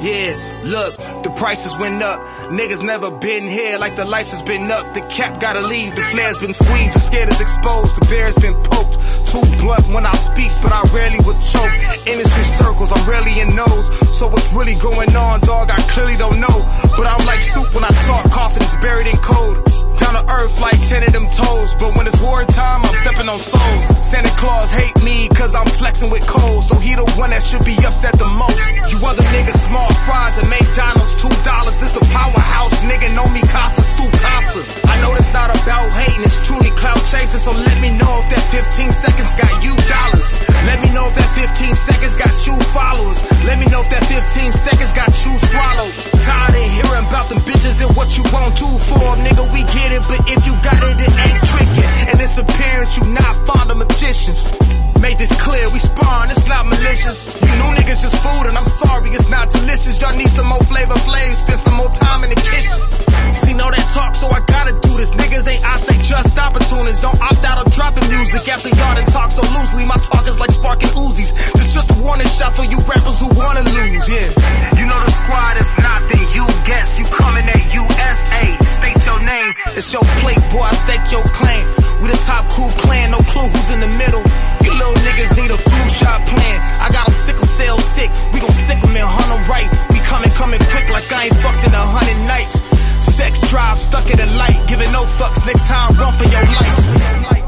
Yeah, look, the prices went up. Niggas never been here like the lights has been up. The cap gotta leave, the flare's been squeezed, the scared is exposed, the bear's been poked. Too blunt when I speak, but I rarely would choke. Industry circles, I'm rarely in those. So what's really going on, dog? I clearly don't know. But I'm like soup when I talk, coffins buried in cold. Down to earth like 10 of them toes. But when it's war time, I'm stepping on souls. Santa Claus hate me cause I'm flexing with cold. So he the one that should be upset the most. You other niggas small fries and McDonald's $2. This a powerhouse, nigga know me casa su casa. I know that's not about hating, it's truly clout chasing. So let me know if that 15 seconds got you dollars. Let me know if that 15 seconds got you followers. Let me know if that 15 seconds got you swallowed. Tired of hearing about them bitches and what you won't do for them, nigga we get it, but if you got it, it ain't tricking. And it's apparent you not fond of magicians. Make this clear, we sparring, it's not malicious. You new niggas just food, and I'm sorry, it's not delicious. Y'all need some more Flavor Flav, spend some more time in the kitchen. See, know that talk, so I gotta do this. Niggas ain't out, they just opportunists. Don't opt out of dropping music after y'all done talk so loosely. My talk is like sparking Uzis. This just a warning shot for you rappers who wanna lose. Yeah, you know the squad, if not, then you guess. You coming at USA, state your name. It's your plate, boy, I stake your claim. We the top cool clan, no clue who's in the middle. You little niggas need a flu shot plan. I got them sickle cell sick, we gon' sick them and hunt them right. We coming quick like I ain't fucked in 100 nights. Sex drive stuck in the light, giving no fucks, next time run for your life.